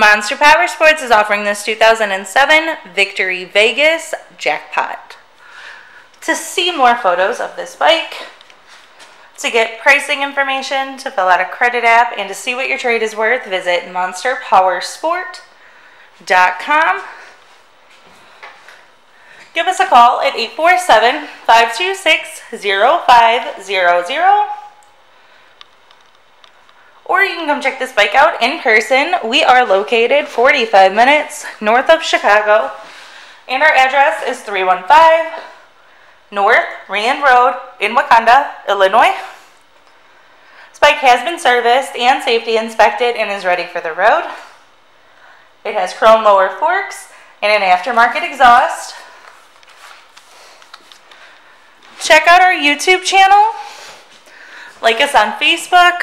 Monster Powersports is offering this 2007 Victory Vegas Jackpot. To see more photos of this bike, to get pricing information, to fill out a credit app, and to see what your trade is worth, visit monsterpowersport.com. Give us a call at 847-526-0500. Or you can come check this bike out in person. We are located 45 minutes north of Chicago, and our address is 315 North Rand Road in Wauconda, Illinois. This bike has been serviced and safety inspected and is ready for the road. It has chrome lower forks and an aftermarket exhaust. Check out our YouTube channel, like us on Facebook,